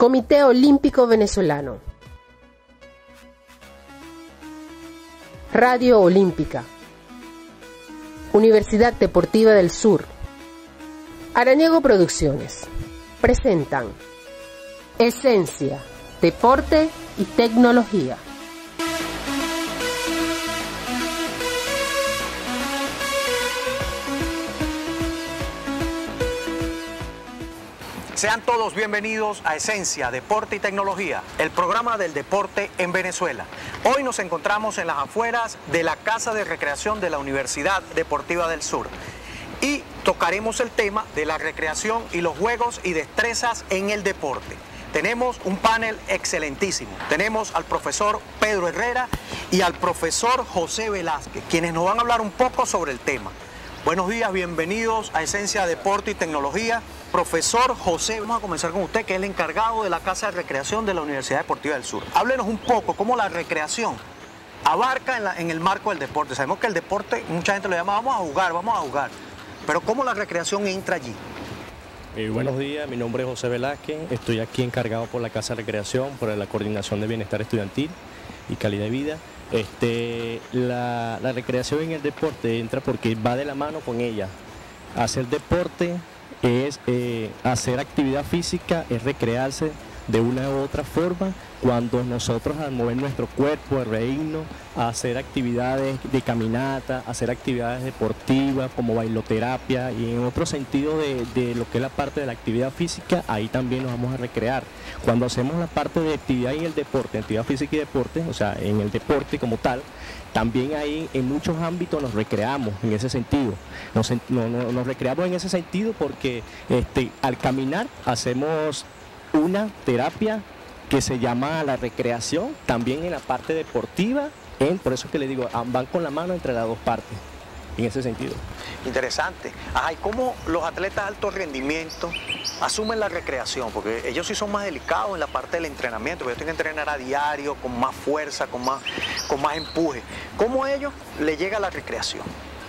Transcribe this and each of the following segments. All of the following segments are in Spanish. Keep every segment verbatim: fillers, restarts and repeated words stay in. Comité Olímpico Venezolano. Radio Olímpica. Universidad Deportiva del Sur. Arañego Producciones presentan Esencia, Deporte y Tecnología. Sean todos bienvenidos a Esencia, Deporte y Tecnología, el programa del deporte en Venezuela. Hoy nos encontramos en las afueras de la Casa de Recreación de la Universidad Deportiva del Sur. Y tocaremos el tema de la recreación y los juegos y destrezas en el deporte. Tenemos un panel excelentísimo. Tenemos al profesor Pedro Herrera y al profesor José Velázquez, quienes nos van a hablar un poco sobre el tema. Buenos días, bienvenidos a Esencia, Deporte y Tecnología. Profesor José, vamos a comenzar con usted, que es el encargado de la Casa de Recreación de la Universidad Deportiva del Sur. Háblenos un poco cómo la recreación abarca en, la, en el marco del deporte. Sabemos que el deporte, mucha gente lo llama, vamos a jugar, vamos a jugar. Pero ¿cómo la recreación entra allí? Eh, buenos días, mi nombre es José Velázquez, estoy aquí encargado por la Casa de Recreación, por la Coordinación de Bienestar Estudiantil y Calidad de Vida. Este, la, la recreación en el deporte entra porque va de la mano con ella. Hacer deporte es eh, hacer actividad física, es recrearse de una u otra forma. Cuando nosotros al mover nuestro cuerpo, al reírnos, a hacer actividades de caminata, a hacer actividades deportivas como bailoterapia y en otro sentido de, de lo que es la parte de la actividad física, ahí también nos vamos a recrear. Cuando hacemos la parte de actividad y el deporte, actividad física y deporte, o sea, en el deporte como tal, también ahí en muchos ámbitos nos recreamos en ese sentido. Nos, no, no, nos recreamos en ese sentido porque este, al caminar hacemos una terapia que se llama la recreación, también en la parte deportiva, en, por eso es que le digo, van con la mano entre las dos partes, en ese sentido. Interesante. Ajá, ¿y cómo los atletas de alto rendimiento asumen la recreación? Porque ellos sí son más delicados en la parte del entrenamiento, porque ellos tienen que entrenar a diario, con más fuerza, con más, con más empuje. ¿Cómo a ellos les llega la recreación?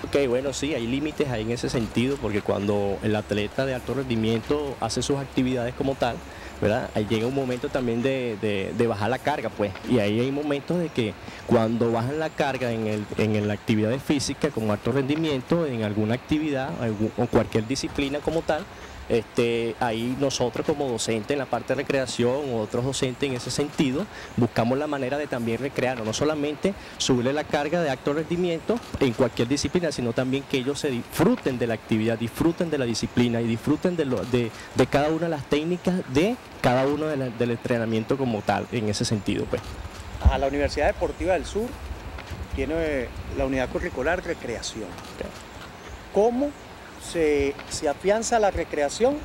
Ok, bueno, sí, hay límites ahí en ese sentido, porque cuando el atleta de alto rendimiento hace sus actividades como tal, ¿verdad? Ahí llega un momento también de, de, de bajar la carga, pues, y ahí hay momentos de que cuando bajan la carga en, el, en la actividad física con alto rendimiento, en alguna actividad o cualquier disciplina como tal, este, ahí nosotros como docentes en la parte de recreación o otros docentes en ese sentido, buscamos la manera de también recrearnos, no solamente subirle la carga de alto rendimiento en cualquier disciplina, sino también que ellos se disfruten de la actividad, disfruten de la disciplina y disfruten de, lo, de, de cada una de las técnicas de cada uno de la, del entrenamiento como tal, en ese sentido, pues. A la Universidad Deportiva del Sur tiene la unidad curricular recreación. Okay. ¿Cómo Se, se afianza la recreación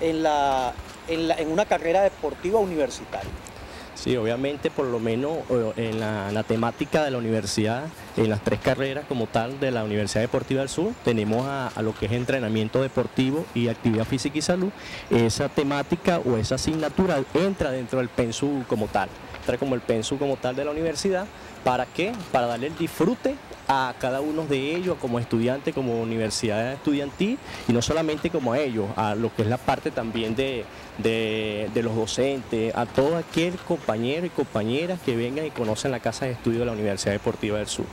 en, la, en, la, en una carrera deportiva universitaria? Sí, obviamente, por lo menos en la, en la temática de la universidad, en las tres carreras como tal de la Universidad Deportiva del Sur, tenemos a, a lo que es entrenamiento deportivo y actividad física y salud. Esa temática o esa asignatura entra dentro del PENSU como tal, entra como el PENSU como tal de la universidad. ¿Para qué? Para darle el disfrute a cada uno de ellos como estudiante, como universidad estudiantil, y no solamente como a ellos, a lo que es la parte también de, de, de los docentes, a todo aquel compañero y compañeras que vengan y conocen la Casa de Estudio de la Universidad Deportiva del Sur.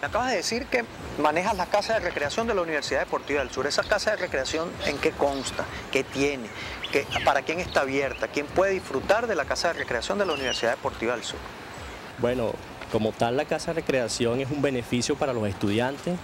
Me acabas de decir que manejas la Casa de Recreación de la Universidad Deportiva del Sur. ¿Esa Casa de Recreación en qué consta? ¿Qué tiene? ¿Qué, para quién está abierta? ¿Quién puede disfrutar de la Casa de Recreación de la Universidad Deportiva del Sur? Bueno, como tal, la Casa de Recreación es un beneficio para los estudiantes.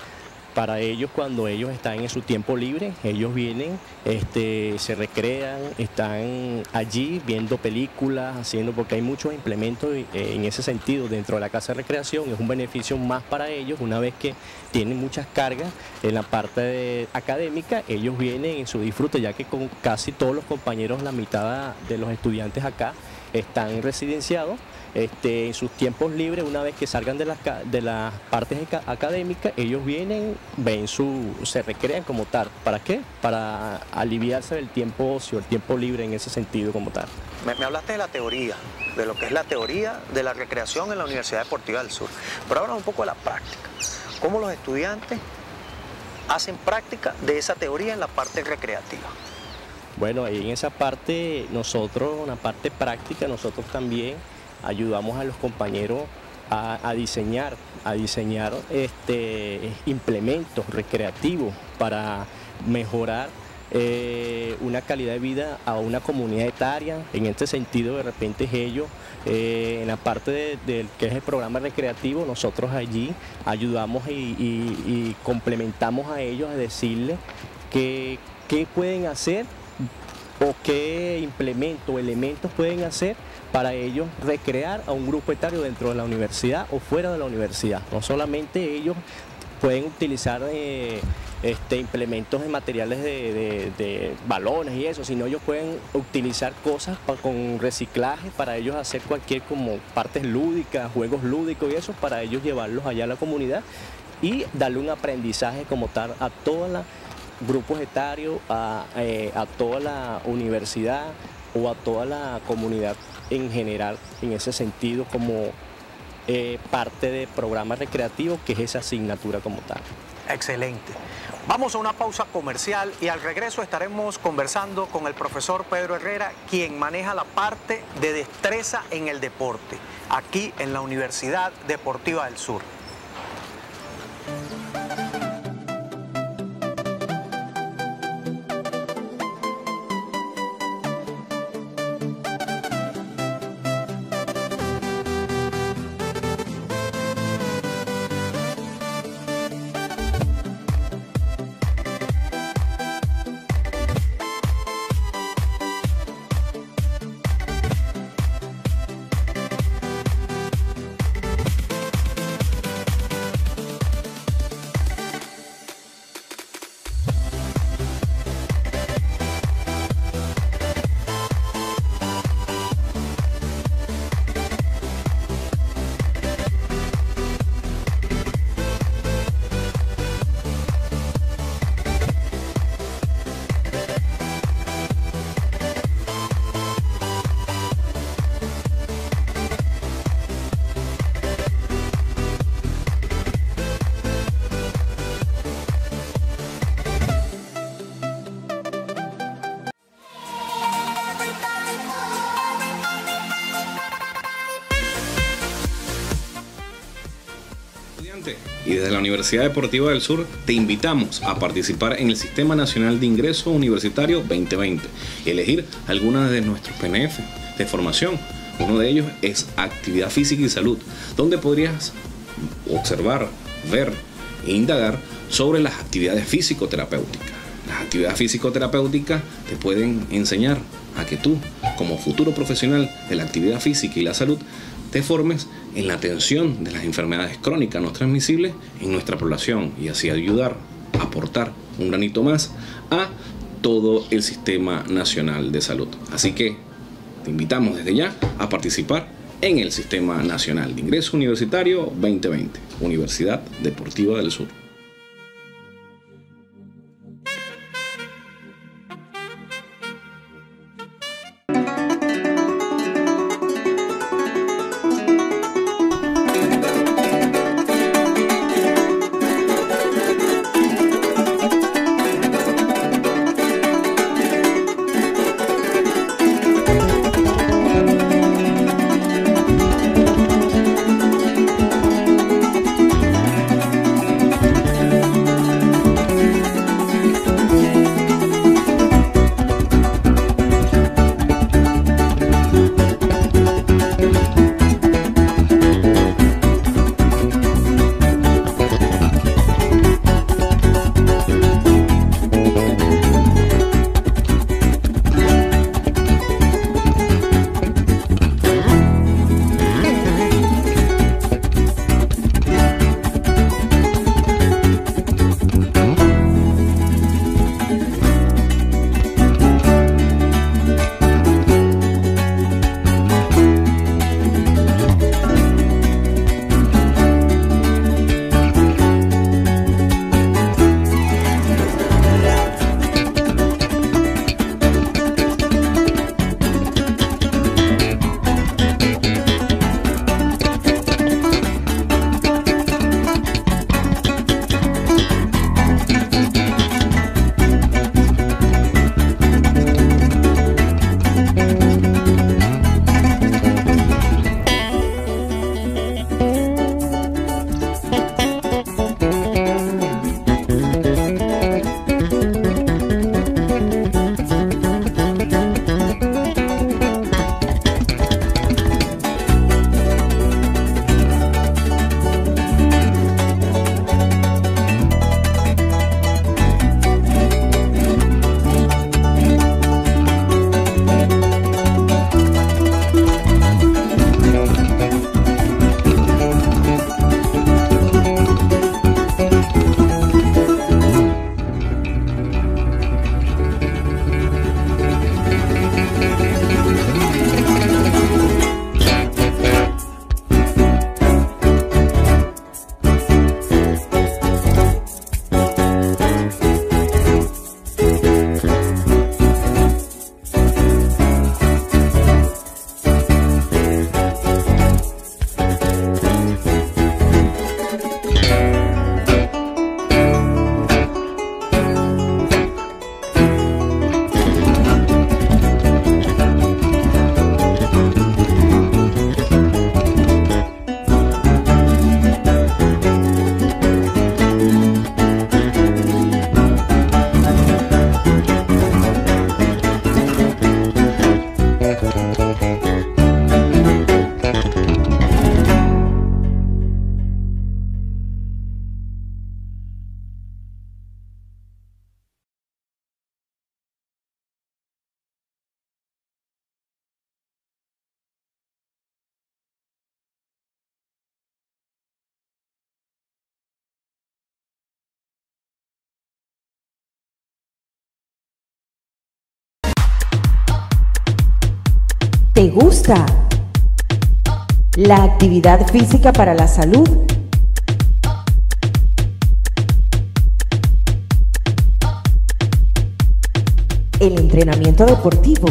Para ellos, cuando ellos están en su tiempo libre, ellos vienen, este, se recrean, están allí viendo películas, haciendo, porque hay muchos implementos en ese sentido dentro de la Casa de Recreación. Es un beneficio más para ellos, una vez que tienen muchas cargas en la parte de, académica, ellos vienen en su disfrute, ya que con casi todos los compañeros, la mitad de los estudiantes acá están residenciados. Este, en sus tiempos libres, una vez que salgan de las, de las partes académicas, ellos vienen, ven su, se recrean como tal. ¿Para qué? Para aliviarse del tiempo ocio, el tiempo libre en ese sentido como tal. Me, me hablaste de la teoría, de lo que es la teoría de la recreación en la Universidad Deportiva del Sur. Pero ahora un poco de la práctica. ¿Cómo los estudiantes hacen práctica de esa teoría en la parte recreativa? Bueno, en esa parte nosotros, una parte práctica, nosotros también ayudamos a los compañeros a, a diseñar, a diseñar este, implementos recreativos para mejorar eh, una calidad de vida a una comunidad etaria. En este sentido, de repente ellos, eh, en la parte de, de, que es el programa recreativo, nosotros allí ayudamos y, y, y complementamos a ellos a decirles que qué pueden hacer o qué implementos o elementos pueden hacer para ellos recrear a un grupo etario dentro de la universidad o fuera de la universidad. No solamente ellos pueden utilizar eh, este, implementos de materiales de, de, de balones y eso, sino ellos pueden utilizar cosas pa, con reciclaje para ellos hacer cualquier como partes lúdicas, juegos lúdicos y eso, para ellos llevarlos allá a la comunidad y darle un aprendizaje como tal a toda la grupos etarios, a, eh, a toda la universidad o a toda la comunidad en general, en ese sentido, como eh, parte del programa recreativo, que es esa asignatura como tal. Excelente. Vamos a una pausa comercial y al regreso estaremos conversando con el profesor Pedro Herrera, quien maneja la parte de destreza en el deporte, aquí en la Universidad Deportiva del Sur. Y desde la Universidad Deportiva del Sur te invitamos a participar en el Sistema Nacional de Ingreso Universitario veinte veinte y elegir algunas de nuestros P N F de formación. Uno de ellos es Actividad Física y Salud, donde podrías observar, ver e indagar sobre las actividades físico-terapéuticas. Las actividades físico-terapéuticas te pueden enseñar a que tú, como futuro profesional de la actividad física y la salud, te formes en la atención de las enfermedades crónicas no transmisibles en nuestra población y así ayudar, aportar un granito más a todo el Sistema Nacional de Salud. Así que te invitamos desde ya a participar en el Sistema Nacional de Ingreso Universitario veinte veinte, Universidad Deportiva del Sur. ¿Te gusta la actividad física para la salud? ¿El entrenamiento deportivo?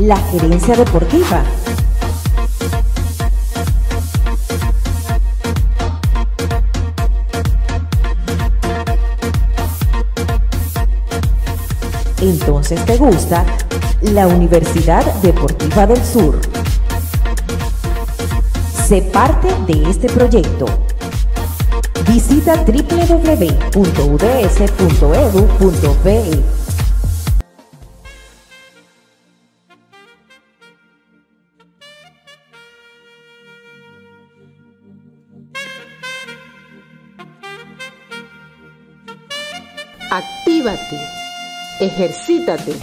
¿La gerencia deportiva? Entonces te gusta la Universidad Deportiva del Sur. Sé parte de este proyecto. Visita w w w punto u d s punto e d u punto p e. Actívate. Ejercítate.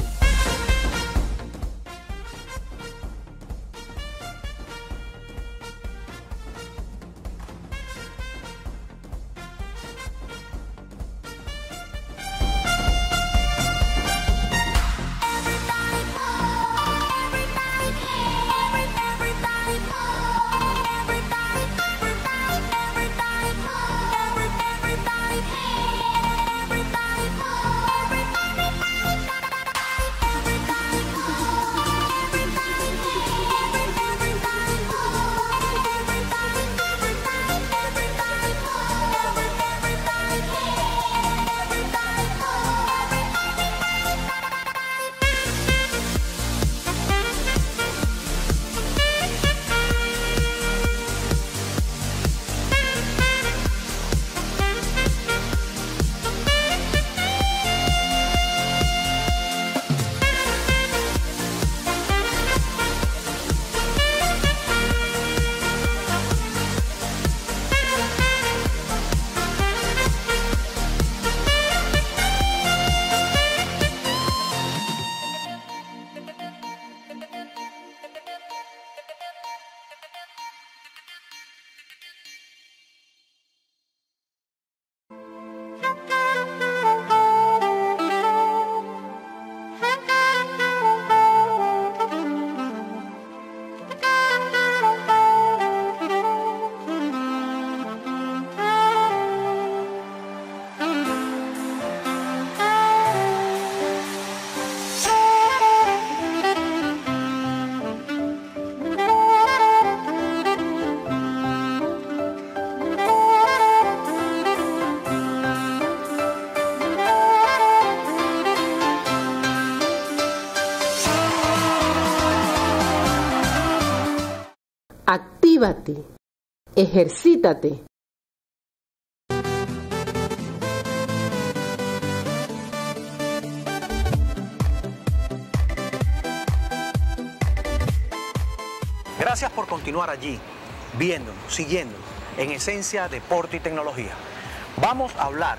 Actívate, ejercítate. Gracias por continuar allí, viéndonos, siguiéndonos, en Esencia, Deporte y Tecnología. Vamos a hablar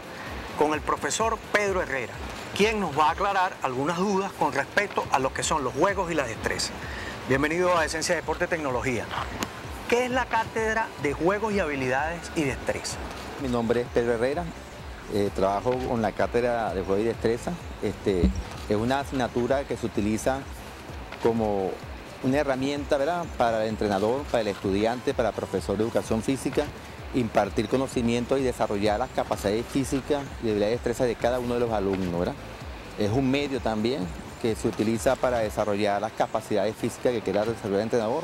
con el profesor Pedro Herrera, quien nos va a aclarar algunas dudas con respecto a lo que son los juegos y las destrezas. Bienvenido a Esencia, Deporte y Tecnología. ¿Qué es la Cátedra de Juegos y Habilidades y Destreza? Mi nombre es Pedro Herrera, eh, trabajo con la Cátedra de Juegos y Destreza. Este, es una asignatura que se utiliza como una herramienta, ¿verdad?, para el entrenador, para el estudiante, para el profesor de educación física, impartir conocimientos y desarrollar las capacidades físicas y habilidades de destreza de cada uno de los alumnos, ¿verdad? Es un medio también que se utiliza para desarrollar las capacidades físicas que quiera desarrollar el entrenador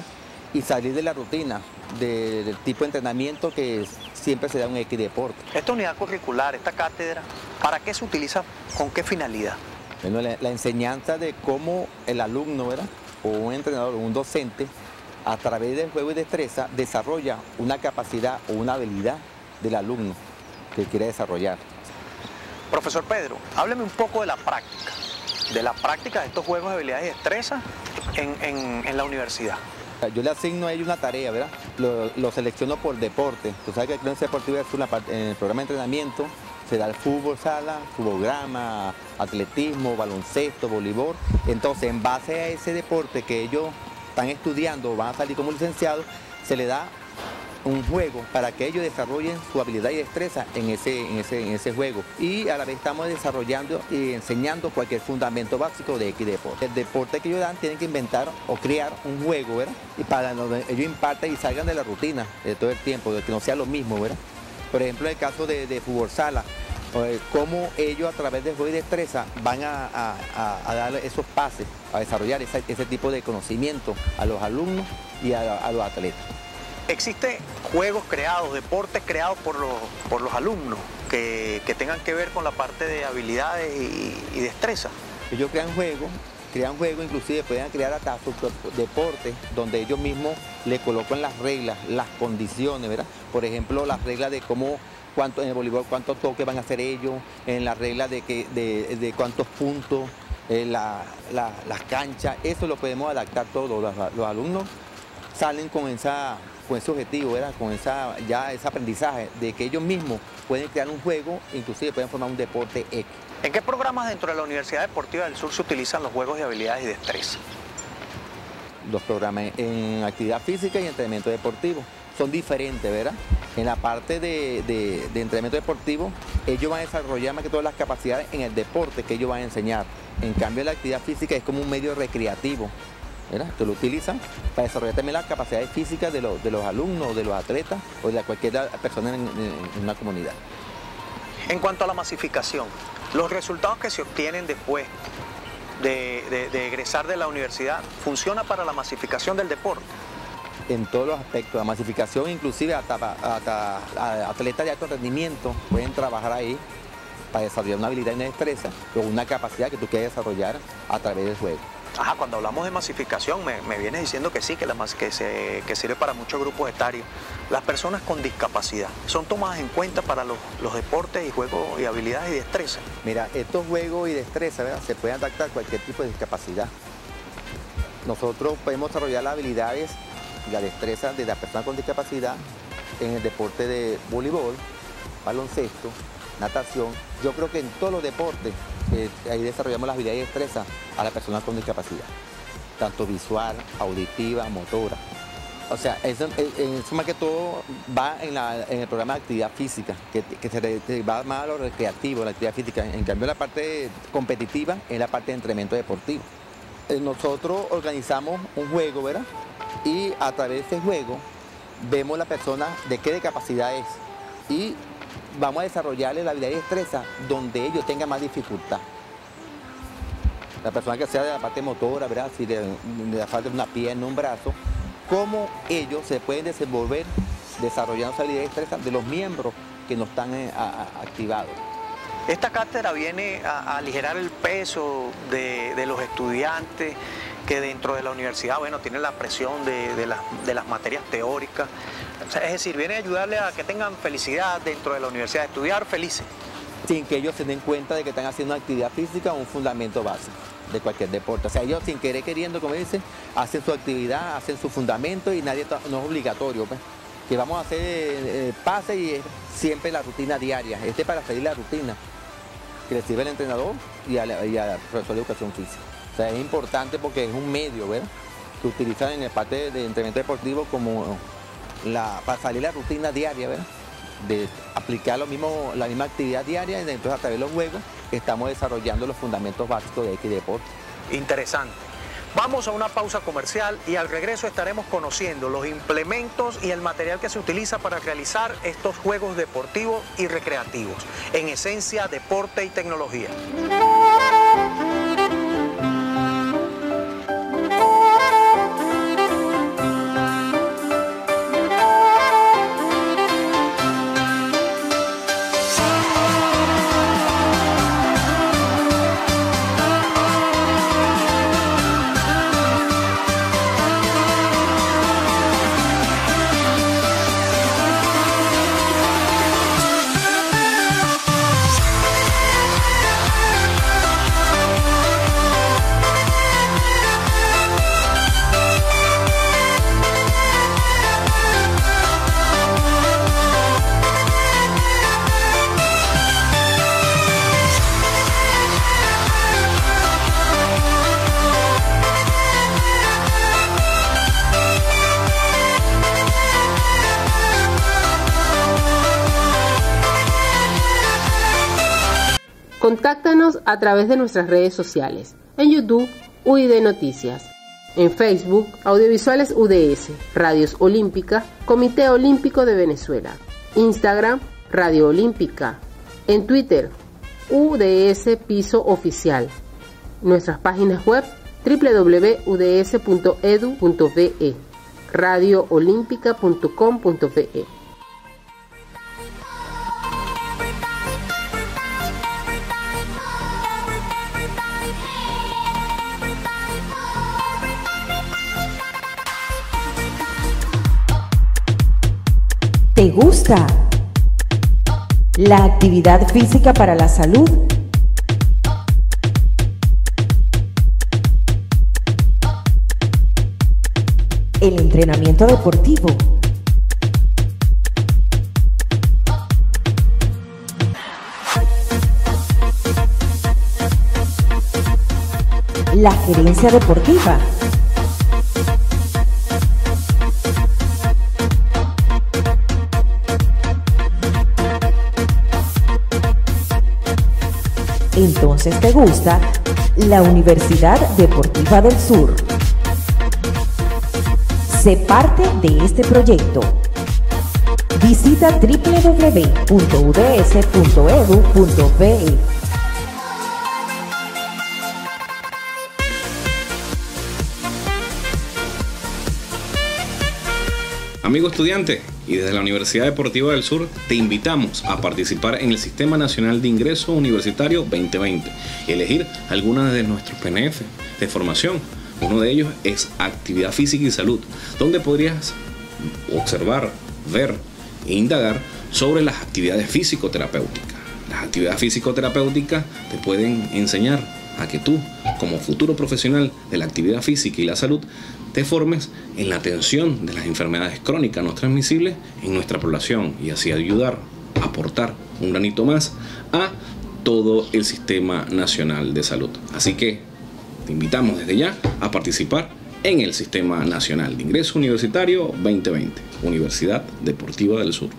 y salir de la rutina de, del tipo de entrenamiento que siempre se da en un equideporte. Esta unidad curricular, esta cátedra, ¿para qué se utiliza? ¿Con qué finalidad? Bueno, la, la enseñanza de cómo el alumno, ¿verdad?, o un entrenador o un docente, a través del juego y destreza, desarrolla una capacidad o una habilidad del alumno que quiere desarrollar. Profesor Pedro, hábleme un poco de la práctica, de la práctica de estos juegos de habilidades y destreza en, en, en la universidad. Yo le asigno a ellos una tarea, ¿verdad? Lo, lo selecciono por deporte. Tú sabes que aquí en la Universidad Deportiva del Sur, en el programa de entrenamiento, se da el fútbol sala, fútbol grama, atletismo, baloncesto, voleibol. Entonces, en base a ese deporte que ellos están estudiando o van a salir como licenciados, se le da un juego para que ellos desarrollen su habilidad y destreza en ese, en ese, en ese juego. Y a la vez estamos desarrollando y enseñando cualquier fundamento básico de X deporte. El deporte que ellos dan tienen que inventar o crear un juego, ¿verdad? Y para que ellos impartan y salgan de la rutina de todo el tiempo, de que no sea lo mismo, ¿verdad? Por ejemplo, en el caso de, de fútbol sala, cómo ellos a través de juego y destreza van a, a, a dar esos pases, a desarrollar esa, ese tipo de conocimiento a los alumnos y a, a los atletas. ¿Existen juegos creados, deportes creados por los, por los alumnos que, que tengan que ver con la parte de habilidades y, y destreza? Ellos crean juegos, crean juegos, inclusive pueden crear hasta sus deportes donde ellos mismos le colocan las reglas, las condiciones, ¿verdad? Por ejemplo, las reglas de cómo, cuánto, en el voleibol cuántos toques van a hacer ellos, en las reglas de, que, de, de cuántos puntos, eh, la, la, las canchas, eso lo podemos adaptar todos. Los, los alumnos salen con esa... con ese objetivo, ¿verdad? Con esa, ya ese aprendizaje de que ellos mismos pueden crear un juego, inclusive pueden formar un deporte X. ¿En qué programas dentro de la Universidad Deportiva del Sur se utilizan los juegos de habilidades y destreza? Los programas en actividad física y entrenamiento deportivo son diferentes, ¿verdad? En la parte de, de, de entrenamiento deportivo, ellos van a desarrollar más que todas las capacidades en el deporte que ellos van a enseñar. En cambio, la actividad física es como un medio recreativo, ¿verdad? Que lo utilizan para desarrollar también las capacidades físicas de los, de los alumnos, de los atletas o de cualquier persona en, en una comunidad. En cuanto a la masificación, los resultados que se obtienen después de, de, de egresar de la universidad, ¿funciona para la masificación del deporte? En todos los aspectos, la masificación inclusive hasta, hasta, hasta atletas de alto rendimiento pueden trabajar ahí para desarrollar una habilidad y una destreza o una capacidad que tú quieras desarrollar a través del juego. Ajá, cuando hablamos de masificación, me, me vienes diciendo que sí, que, la, que, se, que sirve para muchos grupos etarios. Las personas con discapacidad, ¿son tomadas en cuenta para los, los deportes y juegos y habilidades y destreza? Mira, estos juegos y destreza, ¿verdad?, se pueden adaptar a cualquier tipo de discapacidad. Nosotros podemos desarrollar las habilidades y la destreza de la persona con discapacidad en el deporte de voleibol, baloncesto, natación. Yo creo que en todos los deportes eh, ahí desarrollamos las habilidades y destrezas a las personas con discapacidad, tanto visual, auditiva, motora. O sea, eso, eso más que todo va en, la, en el programa de actividad física, que, que se, se va más a lo recreativo, la actividad física. En cambio, la parte competitiva es la parte de entrenamiento deportivo. Nosotros organizamos un juego, ¿verdad? Y a través de ese juego vemos la persona de qué discapacidad es y vamos a desarrollarle la habilidad y destreza donde ellos tengan más dificultad. La persona que sea de la parte motora, ¿verdad?, si le, le falta una pierna, un brazo, cómo ellos se pueden desenvolver desarrollando su habilidad y destreza de los miembros que no están eh, a, a, activados. Esta cátedra viene a, a aligerar el peso de, de los estudiantes que dentro de la universidad, bueno, tienen la presión de, de, las, de las materias teóricas. O sea, es decir, viene a ayudarles a que tengan felicidad dentro de la universidad, estudiar felices. Sin que ellos se den cuenta de que están haciendo una actividad física o un fundamento básico de cualquier deporte. O sea, ellos sin querer queriendo, como dicen, hacen su actividad, hacen su fundamento y nadie no es obligatorio, pues, que vamos a hacer eh, pase y es siempre la rutina diaria. Este es para seguir la rutina que recibe el entrenador y al profesor de educación física. O sea, es importante porque es un medio, ¿verdad?, que utilizan en el parte de entrenamiento deportivo como la, para salir la rutina diaria, ¿verdad?, de aplicar lo mismo, la misma actividad diaria, y entonces a través de los juegos estamos desarrollando los fundamentos básicos de X deporte. Interesante. Vamos a una pausa comercial y al regreso estaremos conociendo los implementos y el material que se utiliza para realizar estos juegos deportivos y recreativos. En Esencia, Deporte y Tecnología. Contáctanos a través de nuestras redes sociales, en YouTube U D Noticias, en Facebook Audiovisuales U D S, Radios Olímpica, Comité Olímpico de Venezuela, Instagram Radio Olímpica, en Twitter U D S Piso Oficial, nuestras páginas web doble u doble u doble u punto u d s punto e d u punto b e, radio olímpica punto com punto b e. ¿Te gusta la actividad física para la salud? ¿El entrenamiento deportivo? ¿La gerencia deportiva? Entonces te gusta la Universidad Deportiva del Sur. Sé parte de este proyecto. Visita doble u doble u doble u punto u d s punto e d u punto b e. Amigo estudiante, y desde la Universidad Deportiva del Sur te invitamos a participar en el Sistema Nacional de Ingreso Universitario veinte veinte y elegir algunas de nuestros P N F de formación. Uno de ellos es Actividad Física y Salud, donde podrías observar, ver e indagar sobre las actividades físico-terapéuticas. Las actividades físico-terapéuticas te pueden enseñar a que tú, como futuro profesional de la actividad física y la salud, te formes en la atención de las enfermedades crónicas no transmisibles en nuestra población y así ayudar, aportar un granito más a todo el Sistema Nacional de Salud. Así que te invitamos desde ya a participar en el Sistema Nacional de Ingreso Universitario veinte veinte, Universidad Deportiva del Sur.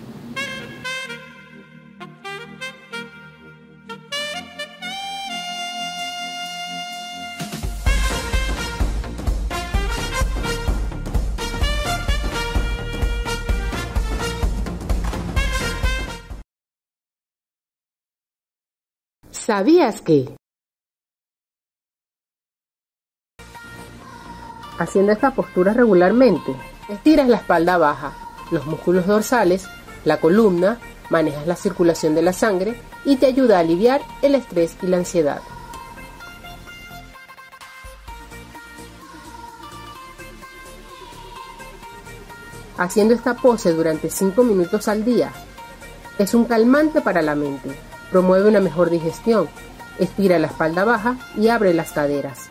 ¿Sabías que? Haciendo esta postura regularmente, estiras la espalda baja, los músculos dorsales, la columna, manejas la circulación de la sangre y te ayuda a aliviar el estrés y la ansiedad. Haciendo esta pose durante cinco minutos al día, es un calmante para la mente. Promueve una mejor digestión, estira la espalda baja y abre las caderas.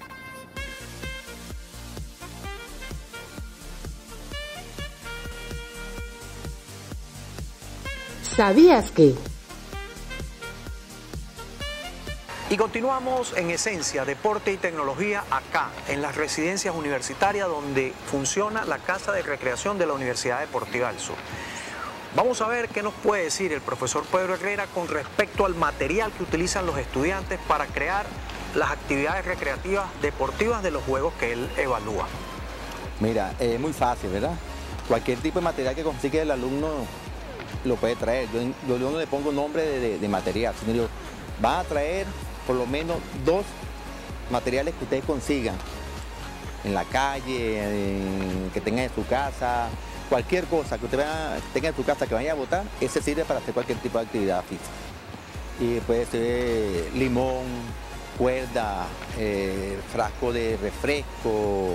¿Sabías que? Y continuamos en Esencia, Deporte y Tecnología, acá, en las residencias universitarias donde funciona la Casa de Recreación de la Universidad Deportiva del Sur. Vamos a ver qué nos puede decir el profesor Pedro Herrera con respecto al material que utilizan los estudiantes para crear las actividades recreativas deportivas de los juegos que él evalúa. Mira, es eh, muy fácil, ¿verdad? Cualquier tipo de material que consigue el alumno lo puede traer. Yo, yo, yo no le pongo nombre de, de, de material, sino yo, van a traer por lo menos dos materiales que ustedes consigan en la calle, en, que tengan en su casa. Cualquier cosa que usted vaya, tenga en su casa que vaya a botar, ese sirve para hacer cualquier tipo de actividad física. Y puede ser limón, cuerda, eh, frasco de refresco,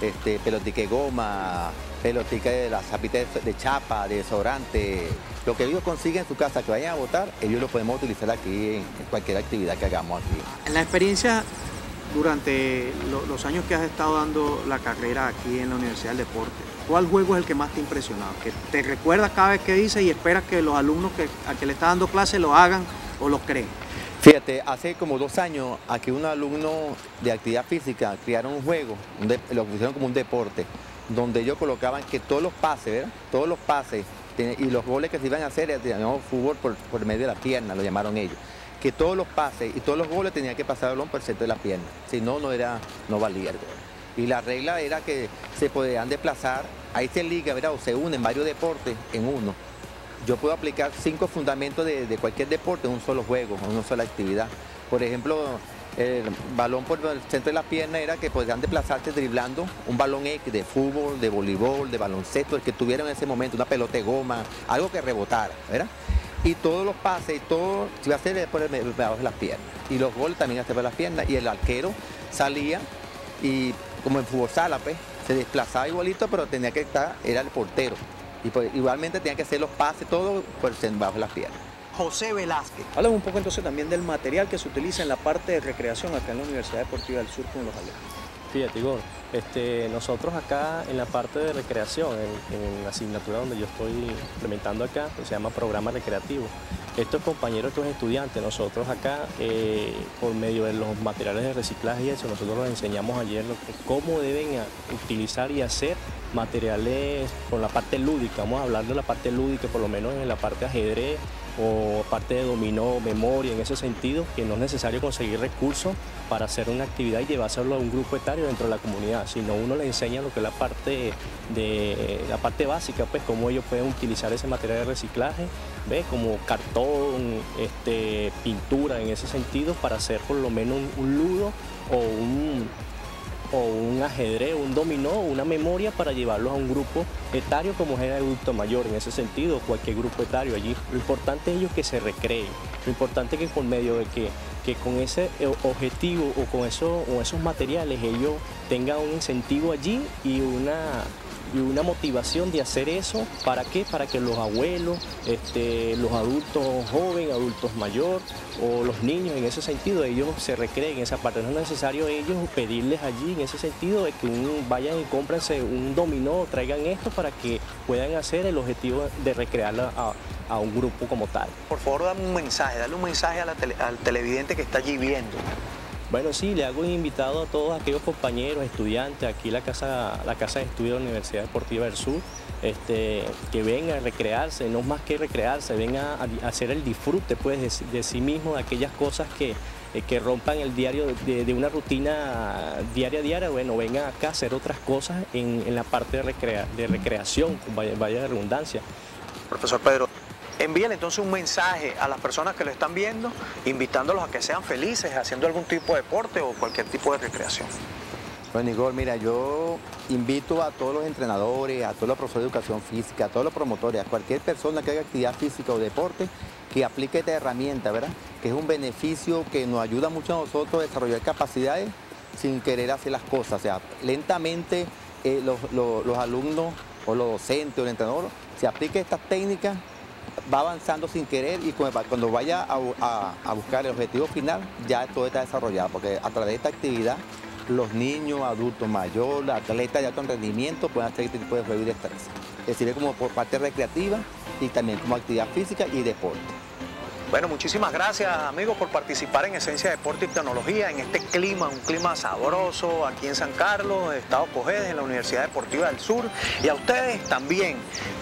este, pelotique de goma, pelotique de la zapita de, de chapa, de desodorante. Lo que ellos consiguen en su casa que vayan a botar, ellos lo podemos utilizar aquí en cualquier actividad que hagamos aquí. La experiencia durante lo, los años que has estado dando la carrera aquí en la Universidad del Deporte, ¿cuál juego es el que más te ha impresionado? Que te recuerdas cada vez que dices y esperas que los alumnos que, a que le está dando clase lo hagan o lo creen. Fíjate, hace como dos años aquí un alumno de actividad física crearon un juego, un de, lo pusieron como un deporte, donde ellos colocaban que todos los pases, ¿verdad? Todos los pases y los goles que se iban a hacer, digamos, fútbol por, por medio de la pierna, lo llamaron ellos. que todos los pases y todos los goles tenían que pasar el balón por el centro de la pierna, si no, no era, no valía el gol. Y la regla era que se podían desplazar, ahí se liga, ¿verdad? O se unen varios deportes en uno. Yo puedo aplicar cinco fundamentos de, de cualquier deporte en un solo juego, en una sola actividad. Por ejemplo, el balón por el centro de la pierna era que podían desplazarse driblando un balón X de fútbol, de voleibol, de baloncesto, el que tuvieron en ese momento, una pelota de goma, algo que rebotara, ¿verdad? Y todos los pases y todo, si va a hacer por el lado de las piernas. Y los goles también hacer por las piernas. Y el arquero salía y como en fútbol sala, pues, se desplazaba igualito, pero tenía que estar, era el portero. Y pues, igualmente tenían que hacer los pases, todo por debajo de las piernas. José Velázquez. Hablamos un poco entonces también del material que se utiliza en la parte de recreación acá en la Universidad Deportiva del Sur con los alumnos. Fíjate, Igor, este, nosotros acá en la parte de recreación, en, en la asignatura donde yo estoy implementando acá, que se llama programa recreativo, estos compañeros, estos estudiantes, nosotros acá, eh, por medio de los materiales de reciclaje y eso, nosotros les enseñamos ayer lo que, cómo deben a, utilizar y hacer materiales con la parte lúdica. Vamos a hablar de la parte lúdica, por lo menos en la parte de ajedrez o parte de dominó, memoria, en ese sentido, que no es necesario conseguir recursos para hacer una actividad y llevárselo a un grupo etario dentro de la comunidad, sino uno le enseña lo que es la parte, de, la parte básica, pues cómo ellos pueden utilizar ese material de reciclaje, ¿ves? Como cartón, este, pintura, en ese sentido, para hacer por lo menos un, un ludo o un... o un ajedrez, un dominó, una memoria para llevarlos a un grupo etario como es el adulto mayor, en ese sentido, cualquier grupo etario allí. Lo importante es ellos que se recreen, lo importante es que con medio de que, que con ese objetivo o con eso, o esos materiales ellos tengan un incentivo allí y una... y una motivación de hacer eso, ¿para qué? Para que los abuelos, este, los adultos jóvenes, adultos mayores o los niños en ese sentido, ellos se recreen en esa parte. No es necesario ellos pedirles allí en ese sentido de que un, vayan y cómprense un dominó, traigan esto para que puedan hacer el objetivo de recrear a, a un grupo como tal. Por favor, dame un mensaje, dale un mensaje a la tele, al televidente que está allí viendo. Bueno, sí, le hago un invitado a todos aquellos compañeros, estudiantes, aquí la casa, la casa de estudio de la Universidad Deportiva del Sur, este, que vengan a recrearse, no más que recrearse, vengan a, a hacer el disfrute pues, de, de sí mismo, de aquellas cosas que, eh, que rompan el diario de, de una rutina diaria, diaria, bueno, vengan acá a hacer otras cosas en, en la parte de, recrea, de recreación, vaya, vaya de redundancia. Profesor Pedro, envíen entonces un mensaje a las personas que lo están viendo, invitándolos a que sean felices, haciendo algún tipo de deporte o cualquier tipo de recreación. Bueno, Igor, mira, yo invito a todos los entrenadores, a todos los profesores de educación física, a todos los promotores, a cualquier persona que haga actividad física o deporte, que aplique esta herramienta, ¿verdad? Que es un beneficio que nos ayuda mucho a nosotros a desarrollar capacidades sin querer hacer las cosas. O sea, lentamente eh, los, los, los alumnos o los docentes o el entrenador, se aplique estas técnicas, va avanzando sin querer y cuando vaya a, a, a buscar el objetivo final, ya todo está desarrollado, porque a través de esta actividad, los niños, adultos mayores, atletas de alto rendimiento pueden hacer este tipo de juego y destreza. Es decir, como por parte recreativa y también como actividad física y deporte. Bueno, muchísimas gracias, amigos, por participar en Esencia, Deporte y Tecnología, en este clima, un clima sabroso, aquí en San Carlos, Estado Cojedes, en la Universidad Deportiva del Sur, y a ustedes también,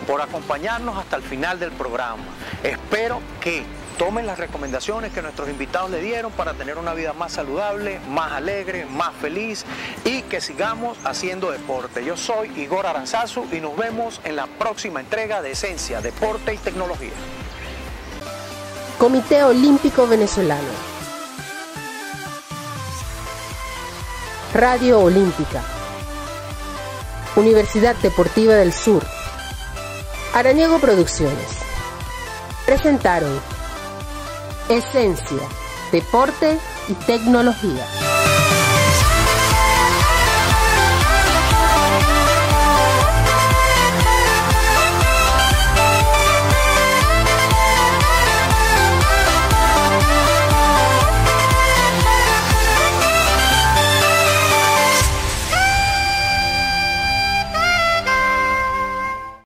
por acompañarnos hasta el final del programa. Espero que tomen las recomendaciones que nuestros invitados le dieron para tener una vida más saludable, más alegre, más feliz, y que sigamos haciendo deporte. Yo soy Igor Aranzazu y nos vemos en la próxima entrega de Esencia, Deporte y Tecnología. Comité Olímpico Venezolano, Radio Olímpica, Universidad Deportiva del Sur, Arañego Producciones, presentaron Esencia, Deporte y Tecnología.